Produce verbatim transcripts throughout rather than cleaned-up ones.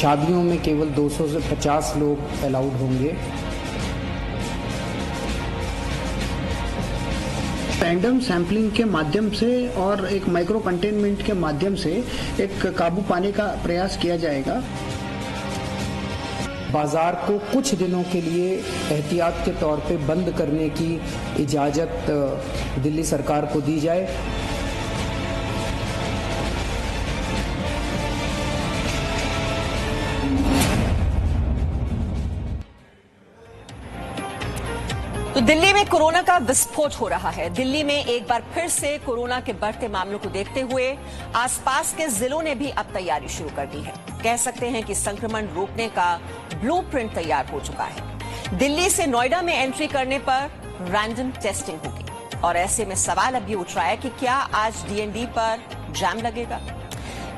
शादियों में केवल दो सौ से पचास लोग अलाउड होंगे। रैंडम सैम्पलिंग के माध्यम से और एक माइक्रो कंटेनमेंट के माध्यम से एक काबू पाने का प्रयास किया जाएगा। बाजार को कुछ दिनों के लिए एहतियात के तौर पे बंद करने की इजाज़त दिल्ली सरकार को दी जाए। तो दिल्ली में कोरोना का विस्फोट हो रहा है। दिल्ली में एक बार फिर से कोरोना के बढ़ते मामलों को देखते हुए आसपास के जिलों ने भी अब तैयारी शुरू कर दी है। कह सकते हैं कि संक्रमण रोकने का ब्लूप्रिंट तैयार हो चुका है। दिल्ली से नोएडा में एंट्री करने पर रैंडम टेस्टिंग होगी और ऐसे में सवाल अब ये उठ रहा है कि क्या आज डीएनडी पर जाम लगेगा।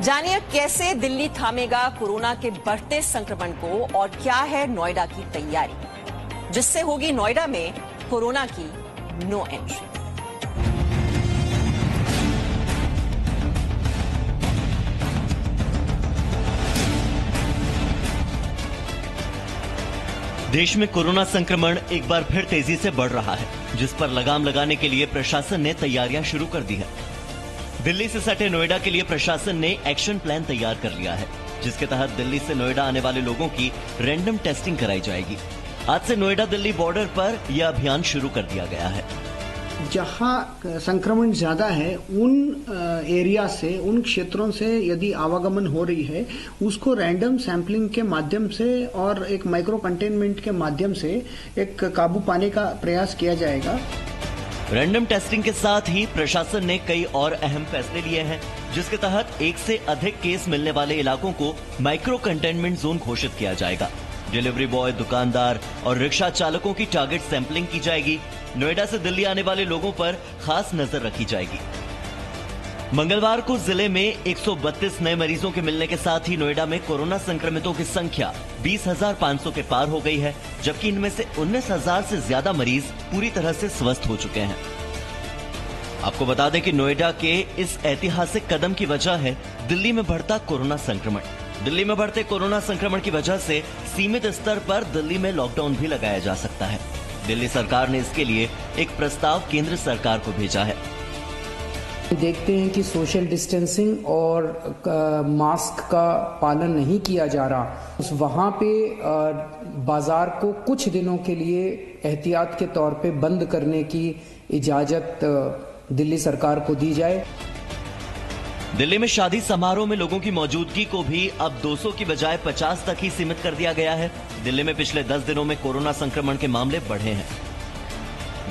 जानिए कैसे दिल्ली थामेगा कोरोना के बढ़ते संक्रमण को और क्या है नोएडा की तैयारी, जिससे होगी नोएडा में कोरोना की नो एंट्री। देश में कोरोना संक्रमण एक बार फिर तेजी से बढ़ रहा है, जिस पर लगाम लगाने के लिए प्रशासन ने तैयारियां शुरू कर दी है। दिल्ली से सटे नोएडा के लिए प्रशासन ने एक्शन प्लान तैयार कर लिया है, जिसके तहत दिल्ली से नोएडा आने वाले लोगों की रैंडम टेस्टिंग कराई जाएगी। आज से नोएडा दिल्ली बॉर्डर पर यह अभियान शुरू कर दिया गया है। जहाँ संक्रमण ज्यादा है उन एरिया से, उन क्षेत्रों से यदि आवागमन हो रही है, उसको रैंडम सैम्पलिंग के माध्यम से और एक माइक्रो कंटेनमेंट के माध्यम से एक काबू पाने का प्रयास किया जाएगा। रैंडम टेस्टिंग के साथ ही प्रशासन ने कई और अहम फैसले लिए हैं, जिसके तहत एक से अधिक केस मिलने वाले इलाकों को माइक्रो कंटेनमेंट जोन घोषित किया जाएगा। डिलीवरी बॉय, दुकानदार और रिक्शा चालकों की टारगेट सैंपलिंग की जाएगी। नोएडा से दिल्ली आने वाले लोगों पर खास नजर रखी जाएगी। मंगलवार को जिले में एक सौ बत्तीस नए मरीजों के मिलने के साथ ही नोएडा में कोरोना संक्रमितों की संख्या बीस हजार पाँच सौ के पार हो गई है, जबकि इनमें से उन्नीस हजार से ज्यादा मरीज पूरी तरह से स्वस्थ हो चुके हैं। आपको बता दें कि नोएडा के इस ऐतिहासिक कदम की वजह है दिल्ली में बढ़ता कोरोना संक्रमण। दिल्ली में बढ़ते कोरोना संक्रमण की वजह से सीमित स्तर पर दिल्ली में लॉकडाउन भी लगाया जा सकता है। दिल्ली सरकार ने इसके लिए एक प्रस्ताव केंद्र सरकार को भेजा है। देखते हैं कि सोशल डिस्टेंसिंग और मास्क का पालन नहीं किया जा रहा, उस वहां पे बाजार को कुछ दिनों के लिए एहतियात के तौर पे बंद करने की इजाजत दिल्ली सरकार को दी जाए। दिल्ली में शादी समारोह में लोगों की मौजूदगी को भी अब दो सौ की बजाय पचास तक ही सीमित कर दिया गया है। दिल्ली में पिछले दस दिनों में कोरोना संक्रमण के मामले बढ़े हैं।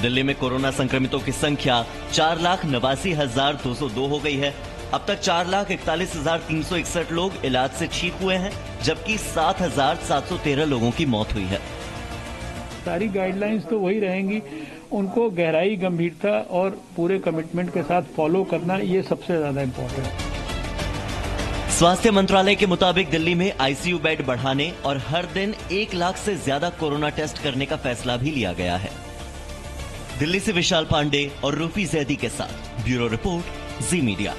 दिल्ली में कोरोना संक्रमितों की संख्या चार लाख नवासी हजार दो सौ दो हो गई है। अब तक चार लाख इकतालीस हजार तीन सौ इकसठ लोग इलाज से ठीक हुए हैं, जबकि सात हजार सात सौ तेरह लोगों की मौत हुई है। सारी गाइडलाइंस तो वही रहेंगी, उनको गहराई, गंभीरता और पूरे कमिटमेंट के साथ फॉलो करना ये सबसे ज्यादा इम्पोर्टेंट है। स्वास्थ्य मंत्रालय के मुताबिक दिल्ली में आईसीयू बेड बढ़ाने और हर दिन एक लाख से ज्यादा कोरोना टेस्ट करने का फैसला भी लिया गया है। दिल्ली से विशाल पांडे और रूफी जैदी के साथ ब्यूरो रिपोर्ट, जी मीडिया।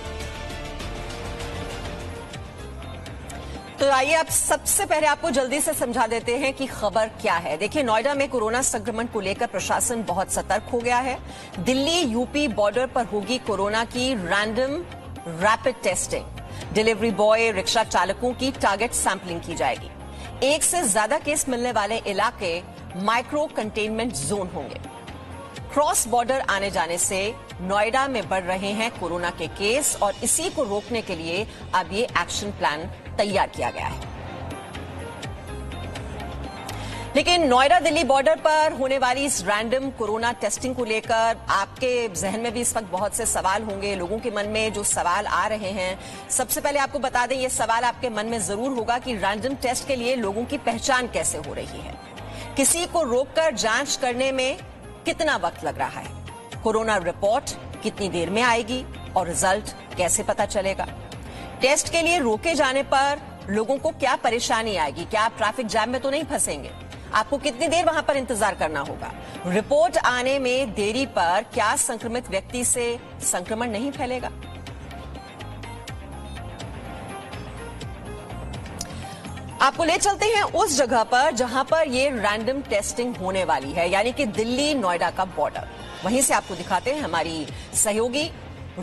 तो आइए अब सबसे पहले आपको जल्दी से समझा देते हैं कि खबर क्या है। देखिए, नोएडा में कोरोना संक्रमण को लेकर प्रशासन बहुत सतर्क हो गया है। दिल्ली यूपी बॉर्डर पर होगी कोरोना की random rapid testing. Delivery boy, rickshaw चालकों की टारगेट सैंपलिंग की जाएगी। एक से ज्यादा केस मिलने वाले इलाके माइक्रो कंटेनमेंट जोन होंगे। क्रॉस बॉर्डर आने जाने से नोएडा में बढ़ रहे हैं कोरोना के केस और इसी को रोकने के लिए अब ये एक्शन प्लान तैयार किया गया है। लेकिन नोएडा दिल्ली बॉर्डर पर होने वाली इस रैंडम कोरोना टेस्टिंग को लेकर आपके जहन में भी इस वक्त बहुत से सवाल होंगे। लोगों के मन में जो सवाल आ रहे हैं, सबसे पहले आपको बता दें ये सवाल आपके मन में जरूर होगा कि रैंडम टेस्ट के लिए लोगों की पहचान कैसे हो रही है, किसी को रोककर जांच करने में कितना वक्त लग रहा है, कोरोना रिपोर्ट कितनी देर में आएगी और रिजल्ट कैसे पता चलेगा, टेस्ट के लिए रोके जाने पर लोगों को क्या परेशानी आएगी, क्या आप ट्रैफिक जाम में तो नहीं फंसेंगे, आपको कितनी देर वहां पर इंतजार करना होगा, रिपोर्ट आने में देरी पर क्या संक्रमित व्यक्ति से संक्रमण नहीं फैलेगा। आपको ले चलते हैं उस जगह पर जहां पर ये रैंडम टेस्टिंग होने वाली है, यानी कि दिल्ली नोएडा का बॉर्डर। वहीं से आपको दिखाते हैं हमारी सहयोगी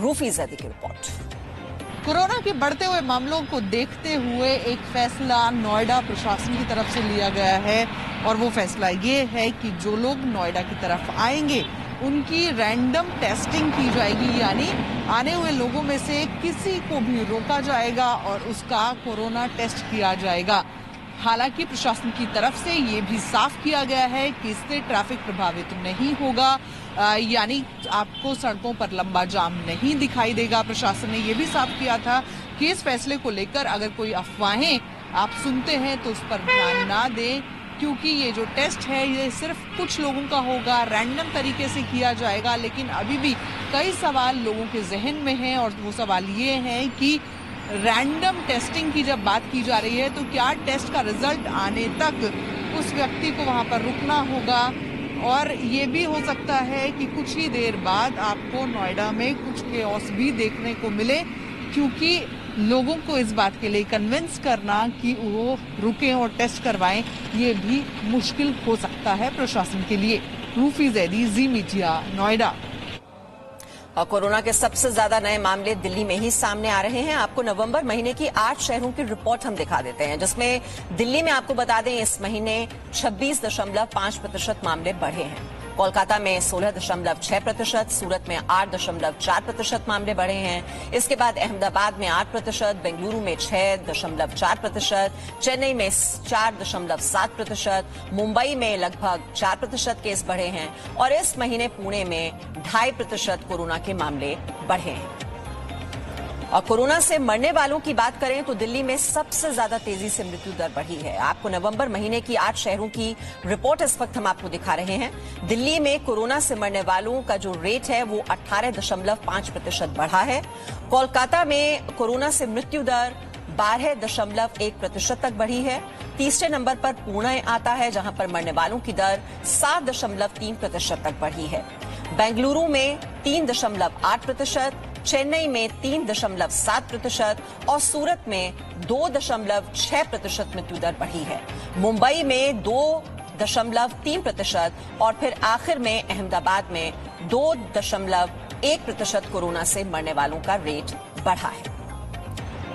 रूफी ज़ैदी की रिपोर्ट। कोरोना के बढ़ते हुए मामलों को देखते हुए एक फैसला नोएडा प्रशासन की तरफ से लिया गया है, और वो फैसला ये है कि जो लोग नोएडा की तरफ आएंगे उनकी रैंडम टेस्टिंग की जाएगी, यानी आने हुए लोगों में से किसी को भी रोका जाएगा और उसका कोरोना टेस्ट किया जाएगा। हालांकि प्रशासन की तरफ से ये भी साफ किया गया है कि इससे ट्रैफिक प्रभावित नहीं होगा, यानी आपको सड़कों पर लंबा जाम नहीं दिखाई देगा। प्रशासन ने ये भी साफ किया था कि इस फैसले को लेकर अगर कोई अफवाहें आप सुनते हैं तो उस पर ध्यान ना दें, क्योंकि ये जो टेस्ट है ये सिर्फ कुछ लोगों का होगा, रैंडम तरीके से किया जाएगा। लेकिन अभी भी कई सवाल लोगों के जहन में हैं, और वो सवाल ये हैं कि रैंडम टेस्टिंग की जब बात की जा रही है तो क्या टेस्ट का रिजल्ट आने तक उस व्यक्ति को वहां पर रुकना होगा, और ये भी हो सकता है कि कुछ ही देर बाद आपको नोएडा में कुछ केओस भी देखने को मिले, क्योंकि लोगों को इस बात के लिए कन्विंस करना कि वो रुकें और टेस्ट करवाएं ये भी मुश्किल हो सकता है प्रशासन के लिए। रूफी ज़ैदी, जी मीडिया, नोएडा। और कोरोना के सबसे ज्यादा नए मामले दिल्ली में ही सामने आ रहे हैं। आपको नवंबर महीने की आठ शहरों की रिपोर्ट हम दिखा देते हैं, जिसमें दिल्ली में आपको बता दें इस महीने छब्बीस दशमलव पाँच प्रतिशत मामले बढ़े हैं। कोलकाता में सोलह दशमलव छह प्रतिशत, सूरत में आठ दशमलव चार प्रतिशत मामले बढ़े हैं। इसके बाद अहमदाबाद में आठ प्रतिशत, बेंगलुरु में छह दशमलव चार प्रतिशत, चेन्नई में चार दशमलव सात प्रतिशत, मुंबई में लगभग चार प्रतिशत केस बढ़े हैं, और इस महीने पुणे में ढाई प्रतिशत कोरोना के मामले बढ़े हैं। और कोरोना से मरने वालों की बात करें तो दिल्ली में सबसे ज्यादा तेजी से मृत्यु दर बढ़ी है। आपको नवंबर महीने की आठ शहरों की रिपोर्ट इस वक्त हम आपको दिखा रहे हैं। दिल्ली में कोरोना से मरने वालों का जो रेट है वो अठारह दशमलव पाँच प्रतिशत बढ़ा है। कोलकाता में कोरोना से मृत्यु दर बारह दशमलव एक प्रतिशत तक बढ़ी है। तीसरे नंबर पर पुणे आता है, जहां पर मरने वालों की दर सात दशमलव तीन प्रतिशत तक बढ़ी है। बेंगलुरु में तीन दशमलव आठ प्रतिशत, चेन्नई में तीन दशमलव सात प्रतिशत और सूरत में दो दशमलव छह प्रतिशत मृत्यु दर बढ़ी है। मुंबई में दो दशमलव तीन प्रतिशत और फिर आखिर में अहमदाबाद में दो दशमलव एक प्रतिशत कोरोना से मरने वालों का रेट बढ़ा है।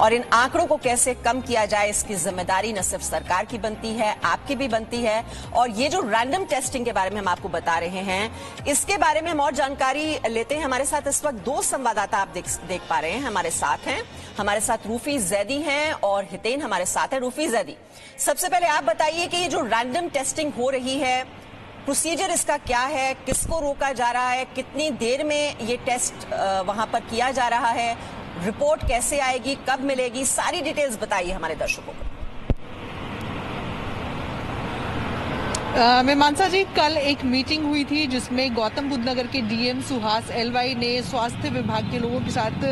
और इन आंकड़ों को कैसे कम किया जाए इसकी जिम्मेदारी न सिर्फ सरकार की बनती है, आपकी भी बनती है। और ये जो रैंडम टेस्टिंग के बारे में हम आपको बता रहे हैं, इसके बारे में हम और जानकारी लेते हैं। हमारे साथ इस वक्त दो संवाददाता आप देख, देख पा रहे हैं, हमारे साथ हैं हमारे साथ रूफी ज़ैदी हैं और हितेन हमारे साथ है। रूफी ज़ैदी, सबसे पहले आप बताइए कि ये जो रैंडम टेस्टिंग हो रही है, प्रोसीजर इसका क्या है, किसको रोका जा रहा है, कितनी देर में ये टेस्ट वहां पर किया जा रहा है, रिपोर्ट कैसे आएगी, कब मिलेगी, सारी डिटेल्स बताइए हमारे दर्शकों को। मानसा जी, कल एक मीटिंग हुई थी जिसमें गौतम बुद्ध नगर के डीएम सुहास एल वाई ने स्वास्थ्य विभाग के लोगों के साथ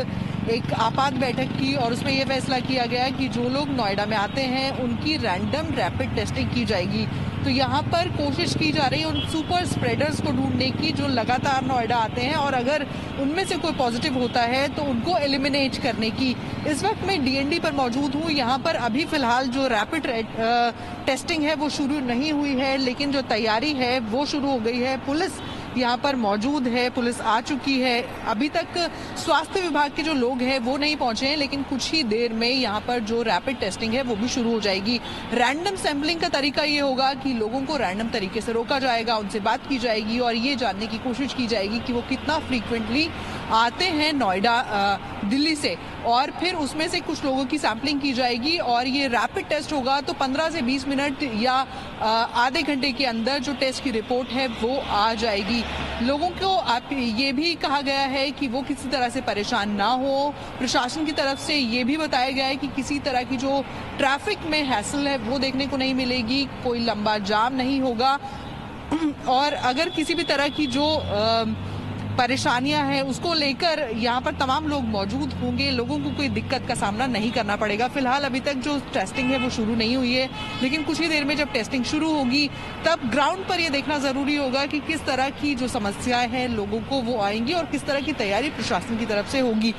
एक आपात बैठक की, और उसमें यह फैसला किया गया कि जो लोग नोएडा में आते हैं उनकी रैंडम रैपिड टेस्टिंग की जाएगी। तो यहाँ पर कोशिश की जा रही है उन सुपर स्प्रेडर्स को ढूंढने की जो लगातार नोएडा आते हैं, और अगर उनमें से कोई पॉजिटिव होता है तो उनको एलिमिनेट करने की। इस वक्त मैं डी एन डी पर मौजूद हूँ। यहाँ पर अभी फिलहाल जो रैपिड टेस्टिंग है वो शुरू नहीं हुई है, लेकिन जो तैयारी है वो शुरू हो गई है। पुलिस यहाँ पर मौजूद है, पुलिस आ चुकी है। अभी तक स्वास्थ्य विभाग के जो लोग हैं वो नहीं पहुंचे हैं, लेकिन कुछ ही देर में यहाँ पर जो रैपिड टेस्टिंग है वो भी शुरू हो जाएगी। रैंडम सैंपलिंग का तरीका ये होगा कि लोगों को रैंडम तरीके से रोका जाएगा, उनसे बात की जाएगी और ये जानने की कोशिश की जाएगी कि वो कितना फ्रीक्वेंटली आते हैं नोएडा दिल्ली से, और फिर उसमें से कुछ लोगों की सैंपलिंग की जाएगी। और ये रैपिड टेस्ट होगा तो पंद्रह से बीस मिनट या आधे घंटे के अंदर जो टेस्ट की रिपोर्ट है वो आ जाएगी। लोगों को आप ये भी कहा गया है कि वो किसी तरह से परेशान ना हो। प्रशासन की तरफ से ये भी बताया गया है कि किसी तरह की जो ट्रैफिक में हैसल है वो देखने को नहीं मिलेगी, कोई लंबा जाम नहीं होगा, और अगर किसी भी तरह की जो आ, परेशानियां हैं उसको लेकर यहाँ पर तमाम लोग मौजूद होंगे। लोगों को कोई दिक्कत का सामना नहीं करना पड़ेगा। फिलहाल अभी तक जो टेस्टिंग है वो शुरू नहीं हुई है, लेकिन कुछ ही देर में जब टेस्टिंग शुरू होगी तब ग्राउंड पर ये देखना जरूरी होगा कि किस तरह की जो समस्याएं हैं लोगों को वो आएंगी और किस तरह की तैयारी प्रशासन की तरफ से होगी।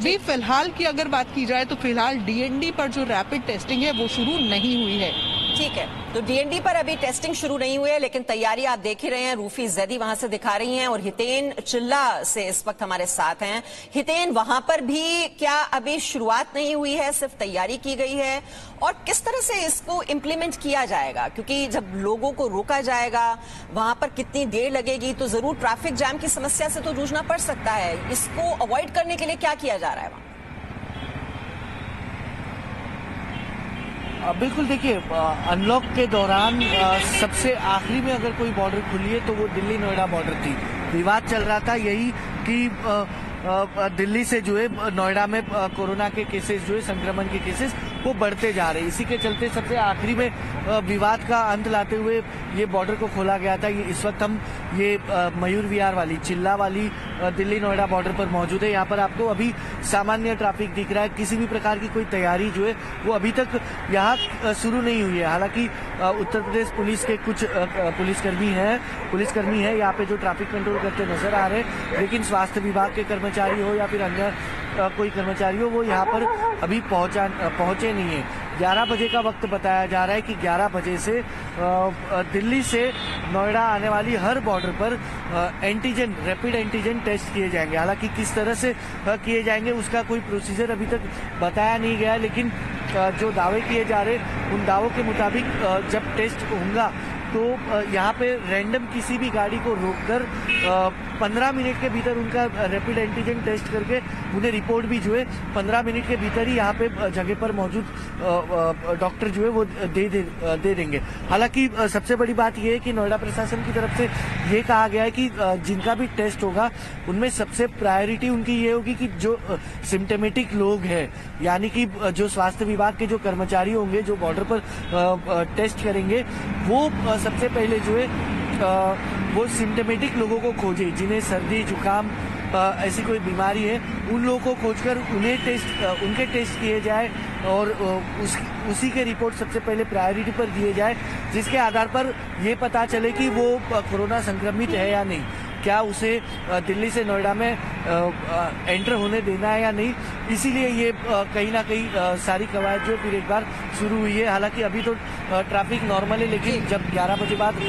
अभी फिलहाल की अगर बात की जाए तो फिलहाल डीएनडी पर जो रैपिड टेस्टिंग है वो शुरू नहीं हुई है। ठीक है, तो डीएनडी पर अभी टेस्टिंग शुरू नहीं हुई है, लेकिन तैयारी आप देख ही रहे हैं। रूफी जैदी वहां से दिखा रही हैं और हितेन चिल्ला से इस वक्त हमारे साथ हैं। हितेन, वहां पर भी क्या अभी शुरुआत नहीं हुई है, सिर्फ तैयारी की गई है, और किस तरह से इसको इम्प्लीमेंट किया जाएगा? क्योंकि जब लोगों को रोका जाएगा वहां पर कितनी देर लगेगी, तो जरूर ट्रैफिक जाम की समस्या से तो जूझना पड़ सकता है। इसको अवॉइड करने के लिए क्या किया जा रहा है वहां? बिल्कुल, देखिए, अनलॉक के दौरान सबसे आखिरी में अगर कोई बॉर्डर खुली है तो वो दिल्ली नोएडा बॉर्डर थी। विवाद चल रहा था यही कि दिल्ली से जो है नोएडा में कोरोना के केसेस जो है, संक्रमण के केसेस वो बढ़ते जा रहे हैं। इसी के चलते सबसे आखिरी में विवाद का अंत लाते हुए ये बॉर्डर को खोला गया था। ये इस वक्त हम ये मयूर विहार वाली चिल्ला वाली दिल्ली नोएडा बॉर्डर पर मौजूद है। यहाँ पर आपको अभी सामान्य ट्रैफिक दिख रहा है। किसी भी प्रकार की कोई तैयारी जो है वो अभी तक यहाँ शुरू नहीं हुई है। हालांकि उत्तर प्रदेश पुलिस के कुछ पुलिसकर्मी हैं पुलिसकर्मी है यहाँ पे जो ट्रैफिक कंट्रोल करते नजर आ रहे हैं, लेकिन स्वास्थ्य विभाग के कर्मचारी हो या फिर अन्य कोई कर्मचारी हो वो यहाँ पर अभी पहुँचा पहुँचे नहीं है। ग्यारह बजे का वक्त बताया जा रहा है कि ग्यारह बजे से दिल्ली से नोएडा आने वाली हर बॉर्डर पर एंटीजन रैपिड एंटीजन टेस्ट किए जाएंगे। हालांकि किस तरह से किए जाएंगे उसका कोई प्रोसीजर अभी तक बताया नहीं गया, लेकिन जो दावे किए जा रहे उन दावों के मुताबिक जब टेस्ट होगा तो यहाँ पे रैंडम किसी भी गाड़ी को रोककर पंद्रह मिनट के भीतर उनका रैपिड एंटीजन टेस्ट करके उन्हें रिपोर्ट भी जो है पंद्रह मिनट के भीतर ही यहाँ पे जगह पर मौजूद डॉक्टर जो है वो दे दे, दे देंगे। हालांकि सबसे बड़ी बात यह है कि नोएडा प्रशासन की तरफ से ये कहा गया है कि जिनका भी टेस्ट होगा उनमें सबसे प्रायोरिटी उनकी ये होगी कि जो सिम्टमेटिक लोग हैं, यानी कि जो स्वास्थ्य विभाग के जो कर्मचारी होंगे जो बॉर्डर पर टेस्ट करेंगे वो सबसे पहले जो है वो सिम्टमेटिक लोगों को खोजे, जिन्हें सर्दी जुकाम ऐसी कोई बीमारी है उन लोगों को खोजकर उन्हें टेस्ट उनके टेस्ट किए जाए और उस, उसी के रिपोर्ट सबसे पहले प्रायोरिटी पर दिए जाए, जिसके आधार पर ये पता चले कि वो कोरोना संक्रमित है या नहीं, क्या उसे दिल्ली से नोएडा में एंटर होने देना है या नहीं। इसीलिए ये कहीं ना कहीं सारी कवायद जो फिर एक बार शुरू हुई है। हालांकि अभी तो ट्रैफिक नॉर्मल है, लेकिन जब ग्यारह बजे बाद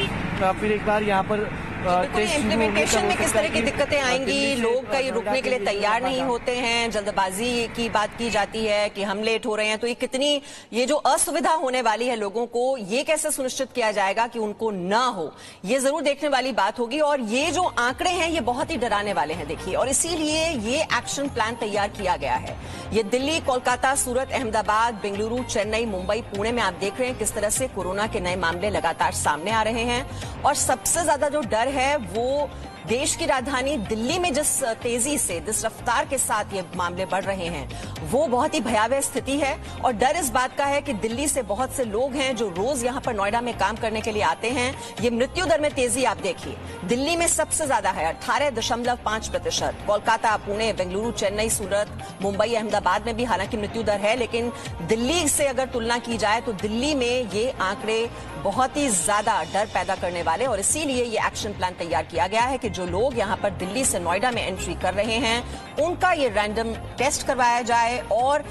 फिर एक बार यहाँ पर इम्प्लीमेंटेशन में किस तरह की दिक्कतें आएंगी, लोग कहीं रुकने के लिए तैयार नहीं होते हैं, जल्दबाजी की बात की जाती है कि हम लेट हो रहे हैं, तो ये कितनी ये जो असुविधा होने वाली है लोगों को, ये कैसे सुनिश्चित किया जाएगा कि उनको ना हो, ये जरूर देखने वाली बात होगी। और ये जो आंकड़े हैं ये बहुत ही डराने वाले हैं, देखिए, और इसीलिए ये एक्शन प्लान तैयार किया गया है। ये दिल्ली, कोलकाता, सूरत, अहमदाबाद, बेंगलुरु, चेन्नई, मुंबई, पुणे में आप देख रहे हैं किस तरह से कोरोना के नए मामले लगातार सामने आ रहे हैं। और सबसे ज्यादा जो डर है वो देश की राजधानी दिल्ली में जिस तेजी से, जिस रफ्तार के साथ ये मामले बढ़ रहे हैं, वो बहुत ही भयावह स्थिति है। और डर इस बात का है कि दिल्ली से बहुत से लोग हैं जो रोज यहाँ पर नोएडा में काम करने के लिए आते हैं। ये मृत्यु दर में तेजी आप देखिए, दिल्ली में सबसे ज्यादा है, अठारह दशमलव पांच प्रतिशत। कोलकाता, पुणे, बेंगलुरु, चेन्नई, सूरत, मुंबई, अहमदाबाद में भी हालांकि मृत्यु दर है, लेकिन दिल्ली से अगर तुलना की जाए तो दिल्ली में ये आंकड़े बहुत ही ज्यादा डर पैदा करने वाले, और इसीलिए ये एक्शन प्लान तैयार किया गया है कि जो लोग यहाँ पर दिल्ली से नोएडा में एंट्री कर रहे हैं उनका ये रैंडम टेस्ट करवाया जाए, और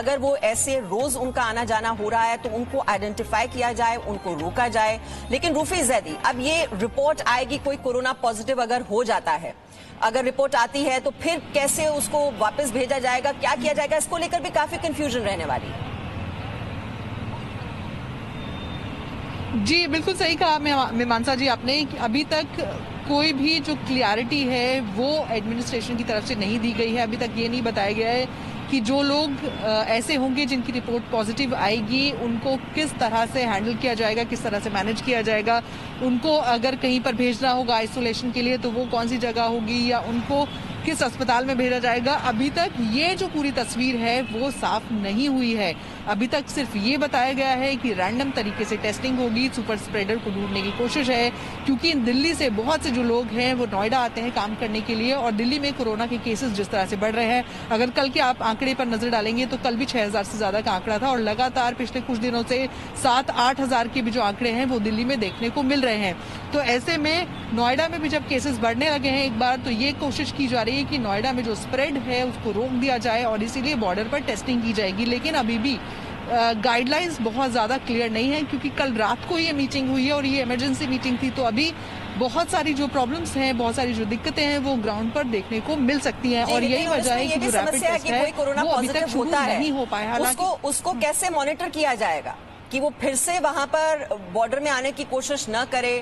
अगर वो ऐसे रोज उनका आना जाना हो रहा है तो उनको आइडेंटिफाई किया जाए, उनको रोका जाए। लेकिन रूफी जैदी, अब ये रिपोर्ट आएगी, कोई कोरोना पॉजिटिव अगर हो जाता है, अगर रिपोर्ट आती है तो फिर कैसे उसको वापस भेजा जाएगा, क्या किया जाएगा, इसको लेकर भी काफी कंफ्यूजन रहने वाली है। जी बिल्कुल सही कहा मीमांसा जी आपने, अभी तक कोई भी जो क्लियरिटी है वो एडमिनिस्ट्रेशन की तरफ से नहीं दी गई है। अभी तक ये नहीं बताया गया है कि जो लोग ऐसे होंगे जिनकी रिपोर्ट पॉजिटिव आएगी उनको किस तरह से हैंडल किया जाएगा, किस तरह से मैनेज किया जाएगा, उनको अगर कहीं पर भेजना होगा आइसोलेशन के लिए तो वो कौन सी जगह होगी, या उनको किस अस्पताल में भेजा जाएगा, अभी तक ये जो पूरी तस्वीर है वो साफ नहीं हुई है। अभी तक सिर्फ ये बताया गया है कि रैंडम तरीके से टेस्टिंग होगी, सुपर स्प्रेडर को ढूंढने की कोशिश है, क्योंकि दिल्ली से बहुत से जो लोग हैं वो नोएडा आते हैं काम करने के लिए और दिल्ली में कोरोना के केसेस जिस तरह से बढ़ रहे हैं, अगर कल के आप आंकड़े पर नजर डालेंगे तो कल भी छह हजार से ज्यादा का आंकड़ा था और लगातार पिछले कुछ दिनों से सात आठ हजार के भी जो आंकड़े हैं वो दिल्ली में देखने को मिल रहे हैं। तो ऐसे में नोएडा में भी जब केसेस बढ़ने लगे हैं एक बार, तो ये कोशिश की जा रही है कि नोएडा में जो स्प्रेड है उसको रोक दिया जाए और इसीलिए बॉर्डर पर टेस्टिंग की जाएगी। लेकिन अभी भी गाइडलाइंस बहुत ज़्यादा क्लियर नहीं है, क्योंकि कल रात को ये मीटिंग हुई है और ये इमरजेंसी मीटिंग थी, तो अभी बहुत सारी जो प्रॉब्लम्स हैं, बहुत सारी जो दिक्कतें हैं वो ग्राउंड पर देखने को मिल सकती हैं और यही वजह है कि जो रैपिड टेस्ट है वो अभी तक शुरू नहीं हो पाया है। हालांकि उसको कैसे मॉनिटर किया जाएगा कि वो फिर से वहाँ पर बॉर्डर में आने की कोशिश न करे,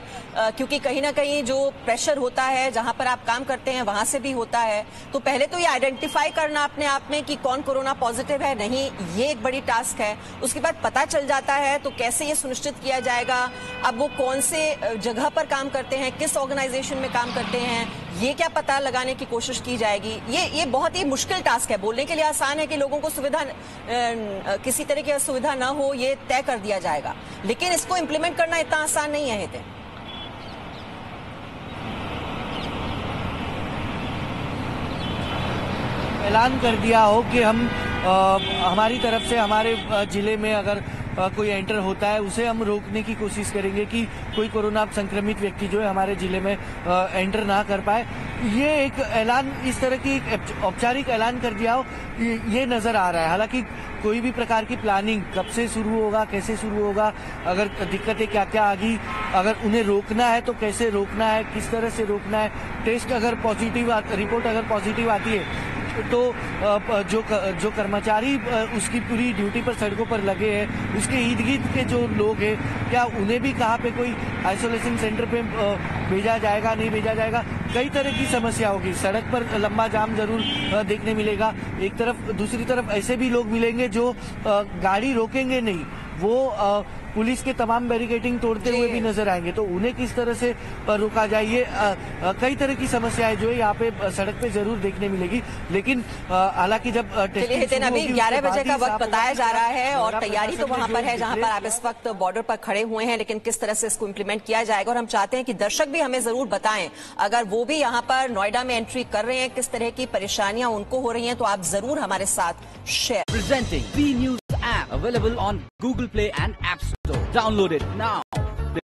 क्योंकि कहीं ना कहीं जो प्रेशर होता है जहाँ पर आप काम करते हैं वहाँ से भी होता है। तो पहले तो ये आइडेंटिफाई करना अपने आप में कि कौन कोरोना पॉजिटिव है नहीं, ये एक बड़ी टास्क है। उसके बाद पता चल जाता है तो कैसे ये सुनिश्चित किया जाएगा, अब वो कौन से जगह पर काम करते हैं, किस ऑर्गेनाइजेशन में काम करते हैं, ये क्या पता लगाने की कोशिश की जाएगी। ये ये बहुत ही मुश्किल टास्क है। बोलने के लिए आसान है कि लोगों को सुविधा किसी तरह की सुविधा ना हो, ये तय कर दिया जाएगा, लेकिन इसको इम्प्लीमेंट करना इतना आसान नहीं है। हितेन, ऐलान कर दिया हो कि हम आ, हमारी तरफ से हमारे जिले में अगर आ, कोई एंटर होता है उसे हम रोकने की कोशिश करेंगे कि कोई कोरोना संक्रमित व्यक्ति जो है हमारे जिले में आ, एंटर ना कर पाए। ये एक ऐलान, इस तरह की एक औपचारिक ऐलान कर दिया हो, ये, ये नजर आ रहा है। हालांकि कोई भी प्रकार की प्लानिंग कब से शुरू होगा, कैसे शुरू होगा, अगर दिक्कतें क्या क्या आ गई, अगर उन्हें रोकना है तो कैसे रोकना है, किस तरह से रोकना है, टेस्ट अगर पॉजिटिव रिपोर्ट अगर पॉजिटिव आती है तो जो जो कर्मचारी उसकी पूरी ड्यूटी पर सड़कों पर लगे हैं, उसके इर्द गिर्द के जो लोग हैं, क्या उन्हें भी कहाँ पे कोई आइसोलेशन सेंटर पे भेजा जाएगा, नहीं भेजा जाएगा, कई तरह की समस्या होगी। सड़क पर लंबा जाम जरूर देखने मिलेगा एक तरफ, दूसरी तरफ ऐसे भी लोग मिलेंगे जो गाड़ी रोकेंगे नहीं, वो पुलिस के तमाम बैरिकेडिंग तोड़ते हुए भी नजर आएंगे, तो उन्हें किस तरह से रोका जाए, कई तरह की समस्याएं जो है यहाँ पे सड़क पे जरूर देखने मिलेगी। लेकिन हालांकि जब टेस्टिंग अभी ग्यारह बजे का वक्त बताया जा रहा है और तैयारी तो वहाँ पर है जहाँ पर आप इस वक्त बॉर्डर पर खड़े हुए हैं, लेकिन किस तरह से इसको इम्प्लीमेंट किया जाएगा, और हम चाहते हैं कि दर्शक भी हमें जरूर बताएं अगर वो भी यहाँ पर नोएडा में एंट्री कर रहे हैं, किस तरह की परेशानियां उनको हो रही हैं, तो आप जरूर हमारे साथ share. Presenting Zee news app available on Google Play and App Store, download it now.